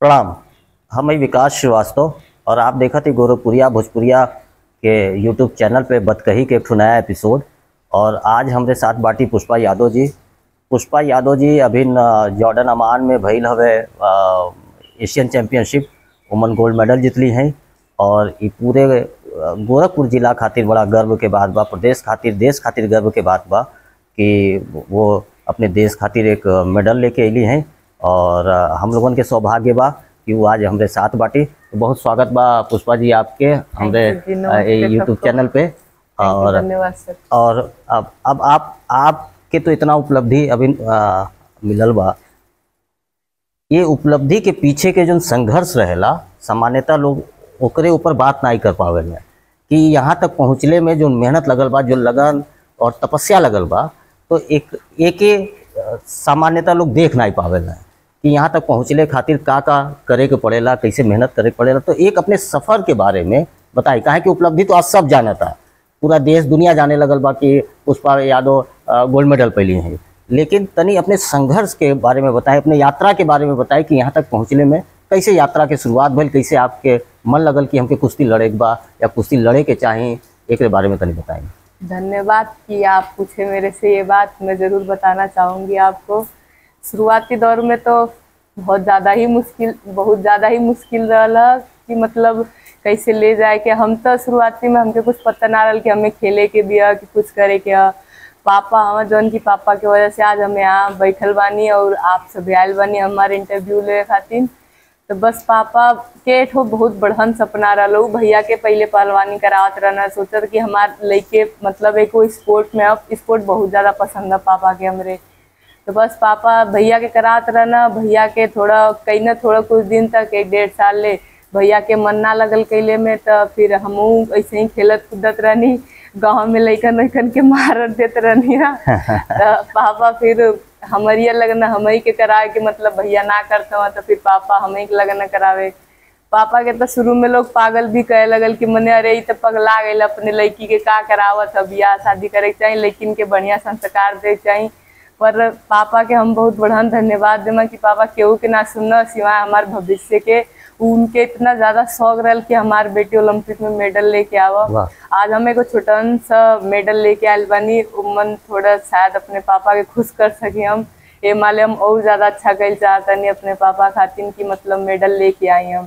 प्रणाम। हम विकास श्रीवास्तव और आप देखा थे गोरखपुरिया भोजपुरिया के यूट्यूब चैनल पे बतकही के एक नया एपिसोड। और आज हमारे साथ बाटी पुष्पा यादव जी। पुष्पा यादव जी अभी जॉर्डन अमान में भइल हवे Asian championship, woman gold medal जीतली हैं। और ये पूरे गोरखपुर जिला खातिर बड़ा गर्व के बात बा, प्रदेश खातिर देश खातिर गर्व के बात बा कि वो अपने देश खातिर एक मेडल लेके अली हैं। और हम लोगों के सौभाग्य बा कि वो आज हमारे साथ बाटी। तो बहुत स्वागत बा पुष्पा जी आपके हमारे यूट्यूब चैनल पे। और अब आपके तो इतना उपलब्धि अभी मिलल बा, ये उपलब्धि के पीछे के जो संघर्ष रहेला सामान्यतः लोग ओकरे ऊपर बात नहीं कर पावे में कि यहाँ तक पहुँचले में जो मेहनत लगल बा, जो लगन और तपस्या लगल बा, तो एक सामान्यतः लोग देख नहीं पावेला कि यहाँ तक पहुँचले खातिर का करे के पड़ेला, कैसे मेहनत करे के पड़ेला। तो एक अपने सफ़र के बारे में बताए, काहे कि उपलब्धि तो आज सब जाना था, पूरा देश दुनिया जाने लगल बा कि पुष्पा यादव गोल्ड मेडल पहली हैं, लेकिन तनी अपने संघर्ष के बारे में बताएं, अपने यात्रा के बारे में बताएं कि यहाँ तक पहुँचने में कैसे यात्रा के शुरुआत भइल, कैसे आपके मन लगल कि हमके कुश्ती लड़े के बा या कुश्ती लड़े के चाहें, एक बारे में तनी बताएं। धन्यवाद कि आप पूछे मेरे से ये बात। मैं ज़रूर बताना चाहूँगी आपको, शुरुआती दौर में तो बहुत ज़्यादा ही मुश्किल रहा कि मतलब कैसे ले जाए के। हम तो शुरुआती में हमके कुछ पता ना रहा कि हमें खेले के भी कि कुछ करे के। पापा हमारे जौन की पापा के वजह से आज हम यहाँ बैठल बानी और आप सब आयल बानी हमारे इंटरव्यू ले खातिर। तो बस पापा के ठो बहुत बढ़न सपना रहा, भैया के पहले पहलवानी करावत रहना, सोचत कि हमारे लड़के मतलब एक स्पोर्ट में, अब स्पोर्ट बहुत ज़्यादा पसंद है पापा के हमरे। तो बस पापा भैया के करात रहना, भैया के थोड़ा कुछ दिन तक, 1-1.5 साल ले भैया के मन ना लगल कैले में। तो फिर हमहूँ ऐसे ही खेलत कूदत रहनी, गाँव में लैकन वैकन के मार देते रहनी। तो पापा फिर हमारी लगना हमी के करावे के, मतलब भैया ना करते हुआ तो फिर पापा हमी के लगना करावे। पापा के तो शुरू में लोग पागल भी कहे लगल कि मने अरे ये तो पगला गए, अपने लड़की के का करावत, अब ब्याह शादी करे के चाहिए, लेकिन के बढ़िया संस्कार दे चाहिए। पर पापा के हम बहुत बढ़िया धन्यवाद देमा कि पापा केहू के ना सुनना सिवाय हमारे भविष्य के। उनके इतना ज़्यादा शौक रहा कि हमारे बेटी ओलंपिक में मेडल लेके आवा। आज हम एगो छोटन सा मेडल लेके आयल बानी, उमन थोड़ा शायद अपने पापा के खुश कर सके हम, ये माले हम और ज़्यादा अच्छा कर चाहतनी अपने पापा खातिर कि मतलब मेडल लेके आई हम।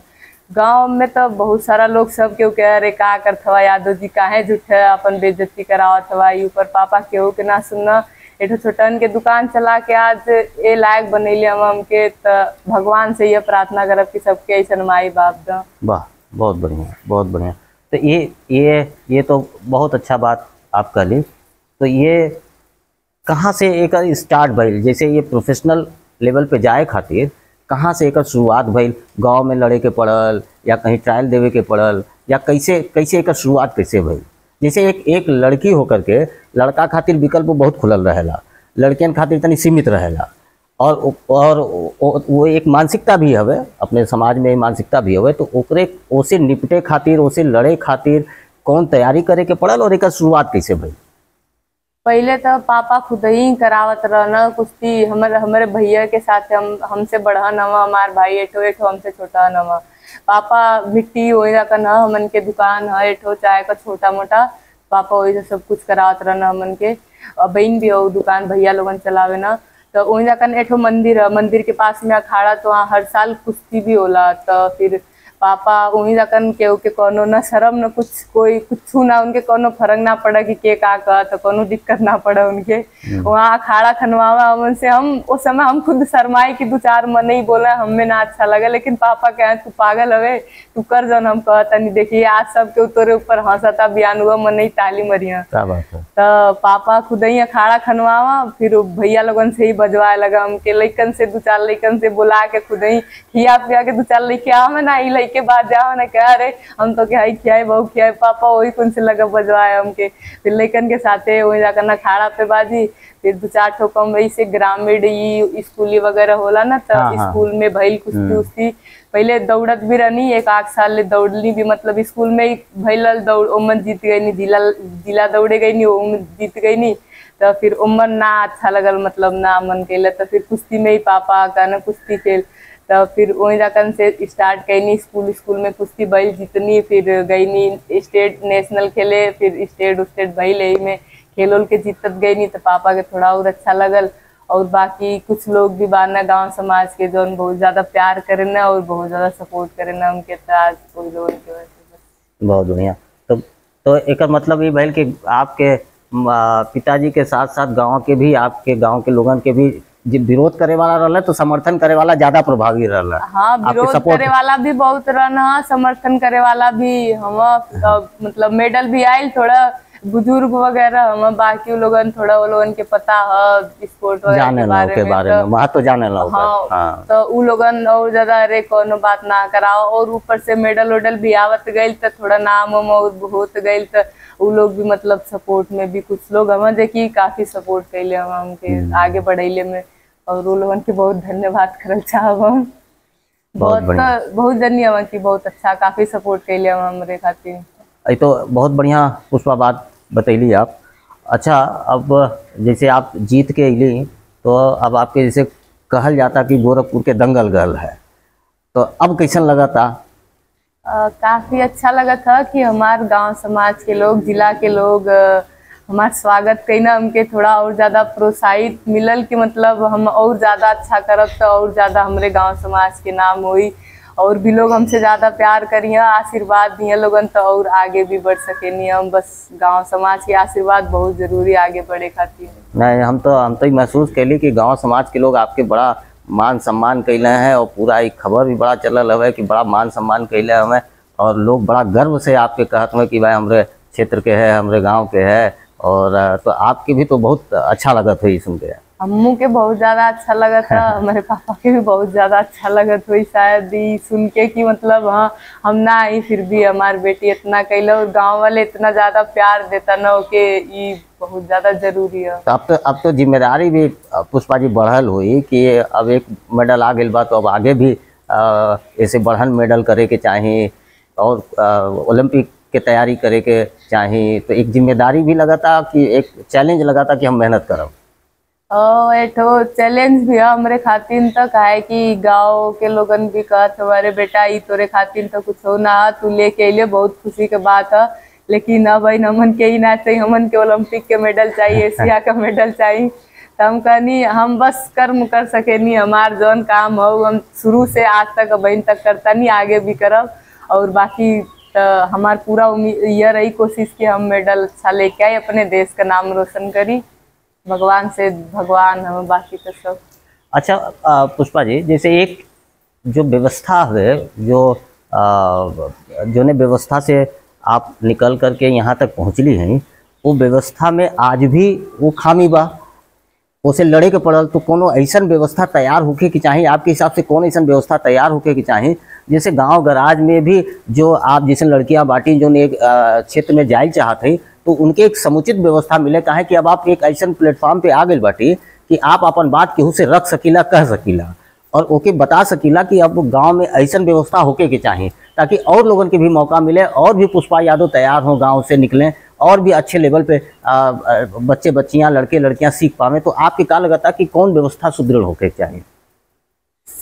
गांव में तो बहुत सारा लोग सब केहू कह अरे का करथवा यादव जी, काहे झूठे अपन बेइज्जती करावत हवा। ये ऊपर पापा केहू के ना सुनना, एठो छोटन के दुकान चला के आज ए लायक बनैले हमके। तो भगवान से यह प्रार्थना करब कि सबके ऐसा माई बाप द। वाह, बहुत बढ़िया, बहुत बढ़िया। तो ये तो बहुत अच्छा बात आप कहली। तो ये कहाँ से एक स्टार्ट भइल, जैसे ये प्रोफेशनल लेवल पे जाए खातिर कहाँ से एक शुरुआत भइल? गाँव में लड़े के पड़ल या कहीं ट्रायल देवे के पड़ल या कैसे एक शुरुआत कैसे भइल? जैसे एक लड़की होकर के लड़का खातिर विकल्प बहुत खुलल रहेला, लड़कियन खातिर तनी सीमित रहेला। और वो एक मानसिकता भी हवे, अपने समाज में मानसिकता भी हवे। तो ओकरे ओसे निपटे खातिर, ओसे लड़े खातिर कौन तैयारी करे के पड़ल और एक शुरुआत कैसे भई? पहले तो पापा खुद ही करावत रहना कुश्ती। हमारे भैया के साथ हमसे बड़ा नवा, हमार भाई एठो हमसे छोटा नवा। पापा मिट्टी वही का ना, हमन के दुकान है एठो चाय का छोटा मोटा, पापा वही सब कुछ करावत रहना हमन के। और बहन भी हो दुकान भैया लोगन चलावे ना, तो वही जाकन एठो मंदिर है, मंदिर के पास में अखाड़ा, तो वहाँ हर साल कुश्ती भी होला। तो फिर पापा वही जाकन केहू के कोनो ना शर्म ना कुछ, कोई कुछ ना उनके कोनो फर्क ना पड़ा कि के का कहा, तो कोनो दिक्कत ना पड़ा उनके। वहाँ अखाड़ा खनवावा हमन से, हम उस समय हम खुद शर्माए कि 2-4 मन नहीं बोला, हमें ना अच्छा लगा। लेकिन पापा कहे तू पागल हवे, तू कर जौन हम कहता नहीं। देखिए आज सबके तोरे ऊपर हंसता बयान हुआ मन नहीं ताली मरिया। तो पापा खुद ही अखाड़ा खनवावा, फिर भैया लोगन से ही बजवाए लगा हमके, लैकन से 2-4 लैकन से बुला के खुद ही खिया पिया के 2-4 लेके आवे ना, ई के बाद जाओ ना कह अरे हम तो क्या खियाए बहु खियाए। पापा वही कौन से लगा बजवाए हमके, फिर लैकन के साथे वही जाकर ना खाड़ा पे बाजी। फिर 2-4 ठो कम वही से ग्रामीण स्कूली वगैरह होला ना, तो स्कूल में भइल कुश्ती उश्ती। पहले दौड़त भी रहनी, 1-1 साल ले दौड़नी भी, मतलब स्कूल में भइल दौड़ उमन जीत गई, जिला दौड़े गई जीत गई। तो फिर उमन ना अच्छा लगल, मतलब ना मन के। तो फिर कुश्ती में ही पापा का ना कुश्ती खेल, तो फिर वहीं जाकर से स्टार्ट कैनी स्कूल में कुश्ती भई जितनी, फिर गईनी स्टेट नेशनल खेले, फिर स्टेट उस्टेट भइल, यही में खेल उल के जीतत गईनी तो पापा के थोड़ा और अच्छा लगल। और बाकी कुछ लोग भी बाना गांव समाज के जो बहुत ज़्यादा प्यार करे ना और बहुत ज़्यादा सपोर्ट करे ना उनके ताज कोई लोग के वजह। बहुत बढ़िया। तो एक मतलब ये भैल कि आपके पिताजी के साथ साथ गांव के भी, आपके गांव के लोगन के भी जब विरोध करे वाला रहला तो समर्थन करे वाला ज्यादा प्रभावी रहला। हाँ, विरोध करे वाला भी बहुत रहना, समर्थन करे वाला भी। हम मतलब मेडल भी आयल थोड़ा बुजुर्ग वगैरह, हम बाकी लोगन थोड़ा वो लोगन के पता है स्पोर्ट वगैरह के बारे में महत्व जाने ला। हाँ, तो उ लोगन और ज्यादा अरे कोनो बात ना कराओ, और ऊपर से मेडल वोडल भी आवत गई तो थोड़ा नाम होत गई तो उ लोग भी मतलब सपोर्ट में भी कुछ लोग हम देखी काफी सपोर्ट कैले हमके आगे बढ़ैले में, और वो लोगन के बहुत धन्यवाद करल चाहब हम। बहुत धन्यवाद की बहुत अच्छा काफी सपोर्ट कैले हमरे खातिर। ये तो बहुत बढ़िया पुष्पा बात बतैली आप। अच्छा, अब जैसे आप जीत के अली तो अब आपके जैसे कहल जाता कि गोरखपुर के दंगल गल है, तो अब कैसन लगा था? काफ़ी अच्छा लगा था कि हमारे गांव समाज के लोग, जिला के लोग हमारा स्वागत कहीं ना, हमके थोड़ा और ज़्यादा प्रोत्साहित मिलल कि मतलब हम और ज़्यादा अच्छा करब तो और ज़्यादा हमारे गाँव समाज के नाम हुई, और भी लोग हमसे ज़्यादा प्यार करिया, आशीर्वाद दिया लोगन तो और आगे भी बढ़ सके। नहीं हम बस गांव समाज के आशीर्वाद बहुत ज़रूरी आगे बढ़े खातिर। नहीं, हम तो ये महसूस कैली कि गांव समाज के लोग आपके बड़ा मान सम्मान कैले हैं, और पूरा एक खबर भी बड़ा चलल है कि बड़ा मान सम्मान कैले हमें, और लोग बड़ा गर्व से आपके कहत हुए कि भाई हमारे क्षेत्र के है, हमारे गाँव के है, और तो आपके भी तो बहुत अच्छा लगत हुई सुन के। अम्मू के बहुत ज़्यादा अच्छा लगा था, हमारे पापा के भी बहुत ज़्यादा अच्छा लगा था शायद ये सुन के कि मतलब हाँ हम ना आई फिर भी हमारे बेटी इतना कैला और गांव वाले इतना ज़्यादा प्यार देता ना हो कि ये बहुत ज़्यादा जरूरी है। तो अब तो जिम्मेदारी भी पुष्पा जी बढ़ल हुई कि अब एक मेडल आ गई बा तो अब आगे भी ऐसे बढ़न मेडल करे के चाही और ओलंपिक के तैयारी करे के चाही, तो एक जिम्मेदारी भी लगा था कि एक चैलेंज लगा था कि हम मेहनत करब। एठो चैलेंज भी हमरे खातिर तक है कि गांव के लोगन भी कहत हमारे बेटा ई तोरे खातिर तो कुछ हो ना, तू लेके अले बहुत खुशी के बात है, लेकिन अब भाई हमन के ही ना चाहिए, हमन के ओलंपिक के मेडल चाहिए, एशिया का मेडल चाहिए। तो हम कहनी हम बस कर्म कर सके नहीं, हमार जौन काम हो हम शुरू से आज तक बहन तक करता नहीं, आगे भी करब। और बाकी हमार पूरा उम्मीद यह रही कोशिश कि हम मेडल अच्छा लेके आए, अपने देश का नाम रोशन करी, भगवान से भगवान हम बाकी तो सब। अच्छा पुष्पा जी, जैसे एक जो व्यवस्था है, जो ने व्यवस्था से आप निकल करके यहाँ तक पहुँचली हैं, वो व्यवस्था में आज भी वो खामी बा, उसे लड़े के पड़ल, तो कोनो ऐसा व्यवस्था तैयार होके कि चाहिए आपके हिसाब से, कौन ऐसा व्यवस्था तैयार होके कि चाहिए जैसे गांव गराज में भी जो आप जैसे लड़कियां बाटी जो एक क्षेत्र में जाए चाहते तो उनके एक समुचित व्यवस्था मिले, काहे कि अब आप एक ऐसा प्लेटफॉर्म पे आ गए बाटी कि आप अपन बात केहू से रख सकीला, कह सकीला, और ओके बता सकीला कि अब गाँव में ऐसा व्यवस्था होके के चाहिए ताकि और लोगन के भी मौका मिले, और भी पुष्पा यादव तैयार हों, गाँव से निकलें और भी अच्छे लेवल पे बच्चे बच्चियां लड़के लड़कियां सीख पावे, तो आपके क्या लगता कि कौन व्यवस्था सुदृढ़ होके चाहिए?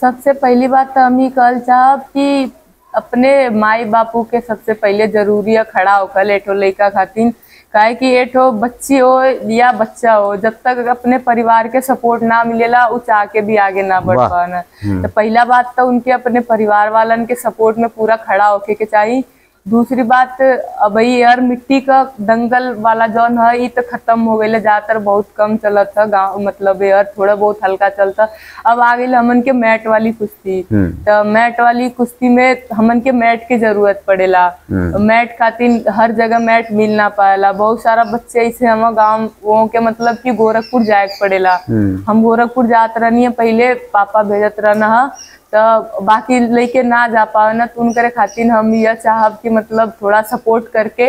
सबसे पहली बात तो हम ही कहल चाहब कि अपने माई बापू के सबसे पहले जरूरी है खड़ा होकर एठो लड़का खातिर, काहे कि एठो बच्ची हो या बच्चा हो जब तक अपने परिवार के सपोर्ट ना मिलेला उ चाह के भी आगे ना बढ़ पाना। तो पहला बात तो उनके अपने परिवार वालन के सपोर्ट में पूरा खड़ा होके के चाहिए। दूसरी बात अब यार मिट्टी का दंगल वाला जौन है ये तो खत्म हो गए, ज़्यादातर बहुत कम चलत था गाँव, मतलब यार थोड़ा बहुत हल्का चलता। अब आ गई हमन के मैट वाली कुश्ती, तो मैट वाली कुश्ती में हमन के मैट की जरूरत पड़ेला, मैट खातिर हर जगह मैट मिल ना पाएला, बहुत सारा बच्चे ऐसे हम गाँव वो के मतलब कि गोरखपुर जाए के पड़ेला। हम गोरखपुर जात रहनी है पहले, पापा भेजत रहना है, तो बाकी लेके ना जा पाओ ना, तो उनके खातिर हम यह चाहब कि मतलब थोड़ा सपोर्ट करके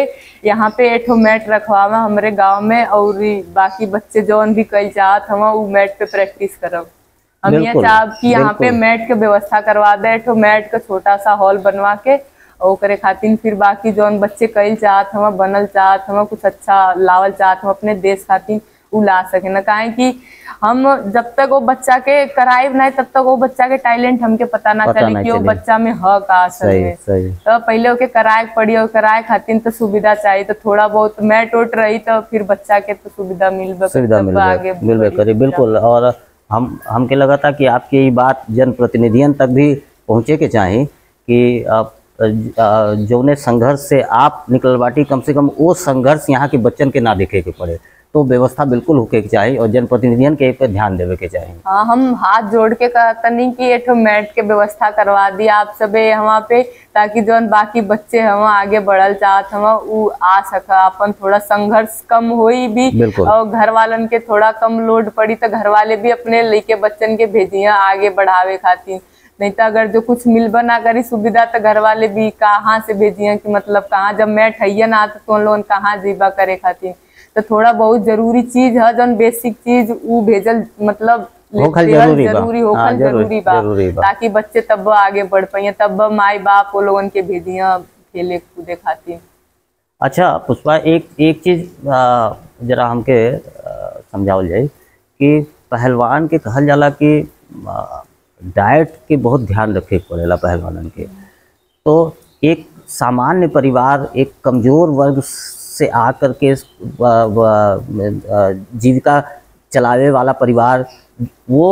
यहाँ पे एठो मैट रखवावा हमारे गांव में, और बाकी बच्चे जौन भी कल चाहत हम वो मैट पे प्रैक्टिस करब। हम यह चाहब कि यहाँ पे मैट के व्यवस्था करवा दे, एठो मैट का छोटा सा हॉल बनवा के, और करे खातिर फिर बाकी जौन बच्चे कल चाहत हम बनल चाहत हम कुछ अच्छा लावल चाहत हम अपने देश खातिर उला सके ना, काहे कि हम जब तक वो बच्चा के कराइब ना तब तक वो बच्चा के टैलेंट हमके पता ना चले कि वो बच्चा में हक आ सके। तो पहले ओके कराए पड़ी और कराए खातिर तो सुविधा चाहिए, तो थोड़ा बहुत मैं टूट रही तो फिर बच्चा के तो सुविधा मिलबे करे। बिल्कुल, और हमके लगा था कि आपकी ये बात जनप्रतिनिधियन तक भी पहुँचे के चाहे कि आप जौने संघर्ष से आप निकल बाटी कम से कम वो संघर्ष यहाँ के बच्चन के ना देखे के पड़े, तो व्यवस्था बिल्कुल होके चाहिए और जनप्रतिनिधियन के पे ध्यान देवे के चाहिए। हाँ, हम हाथ जोड़ के कहता नहीं कि एठो मैट के व्यवस्था करवा दी आप सबे वहाँ पे, ताकि जो बाकी बच्चे हम आगे बढ़ल चाहत हम उ आ सका, अपन थोड़ा संघर्ष कम होई भी और घर वालन के थोड़ा कम लोड पड़ी तो घर वाले भी अपने लेके बच्चन के भेजिया आगे बढ़ावे खातिर। नहीं तो अगर जो कुछ मिलबा ना करी सुविधा तो घर वाले भी कहाँ से भेजिए कि मतलब कहाँ जब मैं ठैया ना आता तो लोन कहाँ जीबा करे खातिर। तो थोड़ा बहुत जरूरी चीज है जो बेसिक चीज वो भेजल मतलब जरूरी बा ताकि बच्चे तब आगे बढ़ पाए, तब माई बाप वो लोगन के भेजिया खेले कूदे खातिर। अच्छा पुष्पा, एक चीज जरा हमके समझावल जाए कि पहलवान के कहल जाला कि डाइट के बहुत ध्यान रखे पड़ेला पहलवानन के, तो एक सामान्य परिवार एक कमज़ोर वर्ग से आ कर के जीविका चलावे वाला परिवार वो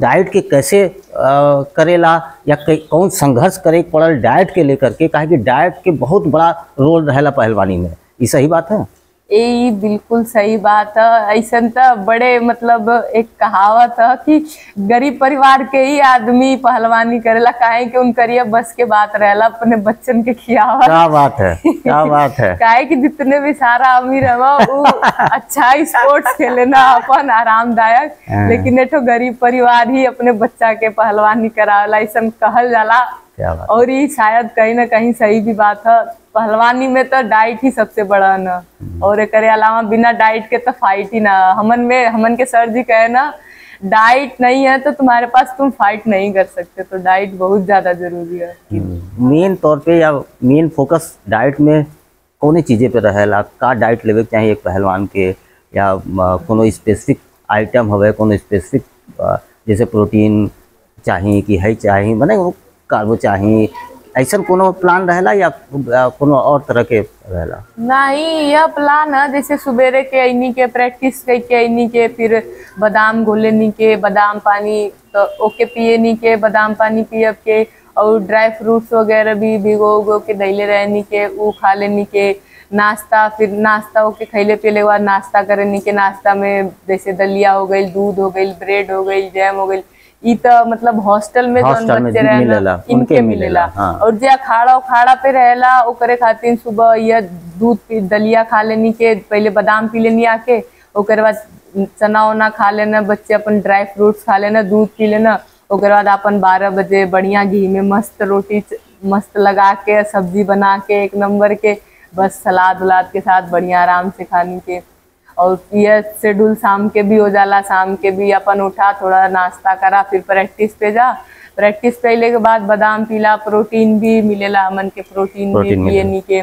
डाइट के कैसे करेला या कौन संघर्ष करे पड़ल डाइट के लेकर के, काहे कि डाइट के बहुत बड़ा रोल रहेला पहलवानी में। ये सही बात है? ये बिल्कुल सही बात है। ऐसा तो बड़े मतलब एक कहावत है कि गरीब परिवार के ही आदमी पहलवानी करेला, काहे कि उनकर बस के बात रहेला अपने बच्चन के खियावा। क्या बात है, क्या बात है। काहे कि जितने भी सारा अमीर है वो अच्छा स्पोर्ट्स खेले ना अपन आरामदायक, लेकिन एठो गरीब परिवार ही अपने बच्चा के पहलवानी करावेला ऐसा कहल जाला। और ये शायद कहीं ना कहीं सही भी बात है। पहलवानी में तो डाइट ही सबसे बड़ा ना, और एक अलावा बिना डाइट के तो फाइट ही ना। हमन के सर जी कहे ना डाइट नहीं है तो तुम्हारे पास तुम फाइट नहीं कर सकते, तो डाइट बहुत ज्यादा जरूरी है। मेन तौर पे या मेन फोकस डाइट में कौन चीजें पे रहेला, का डाइट लेवे के चाहिए एक पहलवान के, या कोनो स्पेसिफिक आइटम हवे, कोनो स्पेसिफिक जैसे प्रोटीन चाहिए कि है चाहिए माने वो कार्बो चाहिए, ऐसा कोनो प्लान रहेला या कोनो और तरह के रहेला? नहीं, यह प्लान है जैसे सुबेरे के इन्हीं के प्रैक्टिस करके इन्हीं के फिर बादाम घोले नी के बादाम पानी तो ओके पिए नी के बादाम पानी पिए के, और ड्राई फ्रूट्स वगैरह भी भिगो उगो के दैले रहनी के वो खा लेनी के, नाश्ता फिर नाश्ता होके खैले पीले के बाद नाश्ता करनी के, नाश्ता में जैसे दलिया हो गई, दूध हो गई, ब्रेड हो गई, जैम हो गई, तो मतलब हॉस्टल में जो बच्चे रहेला इनके मिलेला। हाँ। और जो अखाड़ा पे रहेला ओकरे खातिर सुबह यह दूध पी दलिया खा लेनी के, पहले बादाम पी लेनी आके, ओकरे बाद चना उना खा लेना बच्चे अपन, ड्राई फ्रूट्स खा लेना, दूध पी लेना, ओकरे बाद अपन 12 बजे बढ़िया घी में मस्त रोटी मस्त लगा के सब्जी बना के एक नंबर के, बस सलाद उलाद के साथ बढ़िया आराम से खाने के। और यह शेड्यूल शाम के भी हो जाला, शाम के भी अपन उठा थोड़ा नाश्ता करा फिर प्रैक्टिस पे जा, प्रैक्टिस पे ले के बाद बादाम पीला, प्रोटीन भी मिलेला हमन के, प्रोटीन भी लेनी के,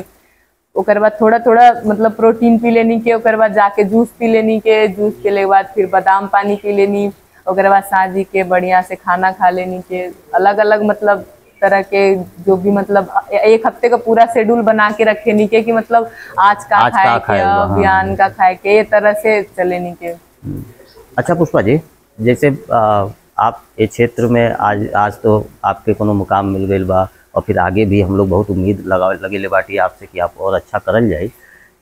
ओकर बाद थोड़ा थोड़ा मतलब प्रोटीन पी लेनी के, ओकर बाद जाके जूस पी लेनी के, जूस पीले के बाद फिर बादाम पानी पी लेनी, ओकर बाद साँझी के बढ़िया से खाना खा लेनी के। अलग अलग मतलब तरह के जो भी मतलब एक हफ्ते का पूरा शेड्यूल बना के रखे नीके कि मतलब आज का खाए के, अभियान का खाए के, ये तरह से चले नीके। अच्छा पुष्पा जी, जैसे आप ये क्षेत्र में आज तो आपके कोनो मुकाम मिल गए बा और फिर आगे भी हम लोग बहुत उम्मीद लगावे लगे बाटी आपसे कि आप और अच्छा करल जाए,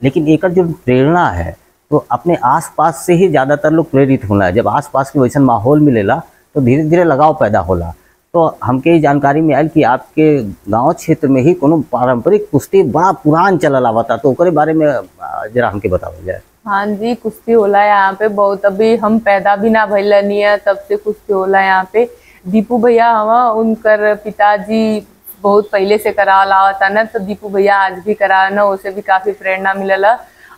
लेकिन एक जो प्रेरणा है तो अपने आसपास से ही ज़्यादातर लोग प्रेरित होना है। जब आसपास के वैसा माहौल मिलेला तो धीरे धीरे लगाव पैदा होला। तो हमके जानकारी में आयल कि आपके गांव क्षेत्र में ही कोनो पारंपरिक कुश्ती बड़ा पुरान चलल आवता, तो ओकरे बारे में जरा हमके बतावल जाए। हाँ जी, कुश्ती होला यहाँ पे बहुत, अभी हम पैदा भी ना भइलनी है तब से कुश्ती होला यहाँ पे। दीपू भैया हवा उनकर पिताजी बहुत पहले से करावल आवता न, तो दीपू भैया आज भी करावल न, उसे भी काफ़ी प्रेरणा मिलल।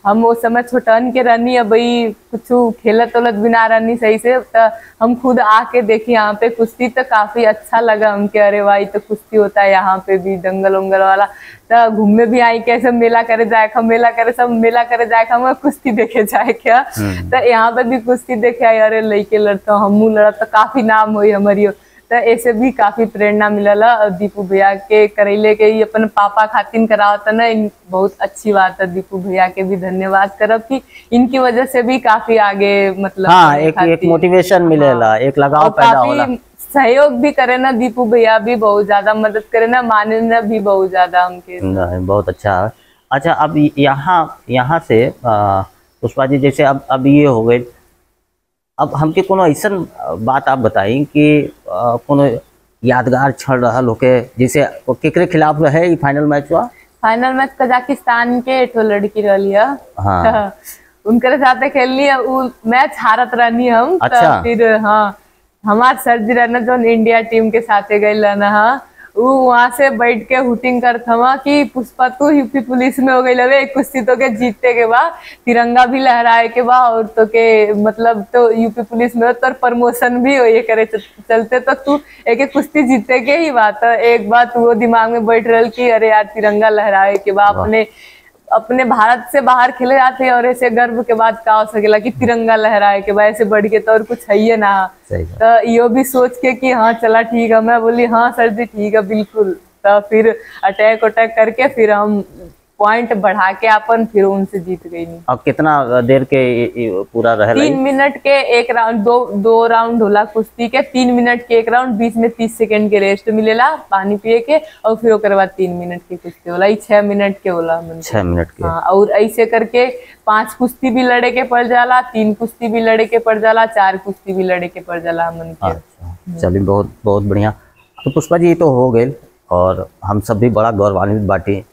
हम वो समय छोटन के रहनी, अब कुछ खेलत उलत बिना रहनी सही से, तो हम खुद आके देखी यहाँ पे कुश्ती, तो काफी अच्छा लगा हमके। अरे भाई तो कुश्ती होता है यहाँ पे भी, दंगल उंगल वाला, तो घूमने भी आई कैसे, मेला करे जाए, मेला करे सब, मेला करे जाए हम कुश्ती देखे जाए क्या, तो यहाँ पे भी कुश्ती देखे आई। अरे लड़के लड़ता हमू लड़त, तो काफी नाम हुई हमारी, तो ऐसे भी काफी प्रेरणा मिलल। दीपू भैया के करेले के अपन पापा खातिन करावत ना, बहुत अच्छी बात है। दीपू भैया के भी धन्यवाद करब कि इनकी वजह से भी काफी आगे, मतलब हाँ, एक मोटिवेशन मिलेला, हाँ, एक लगाव पैदा होला। सहयोग भी करे ना दीपू भैया, भी बहुत ज्यादा मदद करे ना, माने भी बहुत ज्यादा हमके, बहुत अच्छा। अच्छा अब यहाँ से पुष्पा जी, जैसे अब ये हो गए, अब हमके कोनो ऐसन बात आप बताई कि कोनो यादगार क्षण रहल होके, जैसे केकरे खिलाफ रहे ये फाइनल मैच हुआ? फाइनल मैच कजाकिस्तान के ठो लड़की रहली है, हाँ। उनके साथ खेलनी है, वो मैच हारत रहनी हम, अच्छा। तो फिर हाँ हमार सर जी रहना जो इंडिया टीम के साथ गए रहना, हाँ, वो वहाँ से बैठ के हुटिंग करता हुआ कि पुष्पा तू यूपी पुलिस में हो गई लवे, एक कुश्ती तो के जीतते के बाद तिरंगा भी लहराए के बाद, और तो के मतलब तो यूपी पुलिस में हो तो प्रमोशन भी हो, ये करे चलते तो तू एक कुश्ती जीतते के ही बात। एक बात वो दिमाग में बैठ रही कि अरे यार तिरंगा लहराए के बाद अपने भारत से बाहर खेले जाते हैं, और ऐसे गर्व के बाद का हो सकेला कि तिरंगा लहराए के बाद ऐसे बढ़ के तो और कुछ है ही ना, तो यो भी सोच के कि हाँ चला ठीक है। मैं बोली हाँ सर जी ठीक है बिल्कुल, तो फिर अटैक उटैक करके फिर हम पॉइंट बढ़ा के अपन फिर उनसे जीत गई। अब कितना देर के पूरा रहे? 3 मिनट के एक राउंड, दो राउंड होला कुश्ती के, 3 मिनट के एक राउंड, बीच में 30 सेकंड के रेस्ट मिलेला पानी पिए के, और फिर ओकर बाद 3 मिनट की कुश्ती होला। 6 मिनट के होला, 6 मिनट के, हाँ। और ऐसे करके 5 कुश्ती भी लड़े के पड़ जाला, 3 कुश्ती भी लड़े के पड़ जाला, 4 कुश्ती भी लड़े के पड़ जाला हमन के। चलिए बहुत बहुत बढ़िया। तो पुष्पा जी ये तो हो गए, और हम सब भी बड़ा गौरवान्वित बाटी,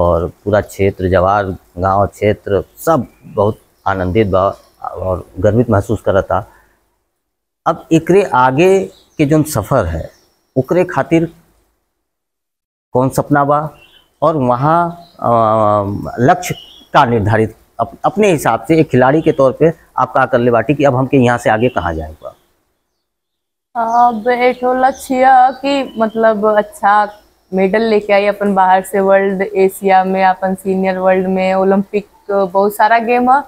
और पूरा क्षेत्र, जवार गांव क्षेत्र सब बहुत आनंदित बा और गर्वित महसूस कर रहा था। अब एकरे आगे के जो सफ़र है ओकरे खातिर कौन सपना बा, और वहाँ लक्ष्य का निर्धारित अपने हिसाब से एक खिलाड़ी के तौर पे आप का कर ले बाटी कि अब हमके यहाँ से आगे कहाँ जाएगा? अब एठो लक्ष्य कि मतलब अच्छा मेडल लेके आई अपन बाहर से, वर्ल्ड, एशिया में, अपन सीनियर वर्ल्ड में, ओलंपिक, बहुत सारा गेम है,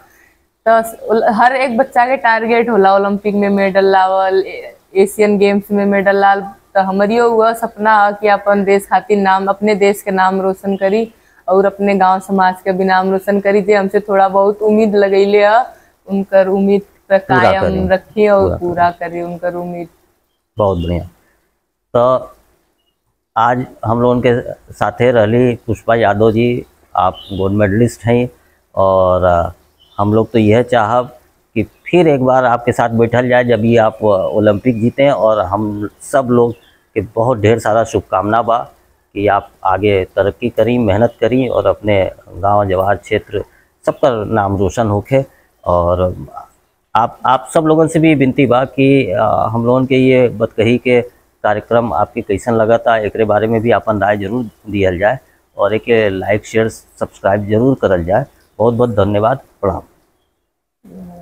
तो हर एक बच्चा के टारगेट होला ओलंपिक में मेडल लावल, एशियन गेम्स में मेडल लाल। तो हमारियो हुआ सपना है कि अपन देश खातिर नाम, अपने देश के नाम रोशन करी, और अपने गांव समाज के भी नाम रोशन करी। जे हमसे थोड़ा बहुत उम्मीद लगैले है उनकर उम्मीद पर कायम रखी और पूरा करी उनकर उम्मीद। बहुत बढ़िया। तो आज हम लोगों के साथे रहली पुष्पा यादव जी, आप गोल्ड मेडलिस्ट हैं, और हम लोग तो यह चाहब कि फिर एक बार आपके साथ बैठल जाए जब ये आप ओलंपिक जीतें, और हम सब लोग के बहुत ढेर सारा शुभकामना बा कि आप आगे तरक्की करी, मेहनत करी, और अपने गांव जवाहर क्षेत्र सबका नाम रोशन होके। और आप सब लोगों से भी विनती बा कि हम लोगों के ये बतकही के कार्यक्रम आपके कैसन लगा था, एक बारे में भी अपन राय जरूर दियल जाए, और एक लाइक शेयर सब्सक्राइब जरूर करल जाए। बहुत बहुत धन्यवाद, प्रणाम।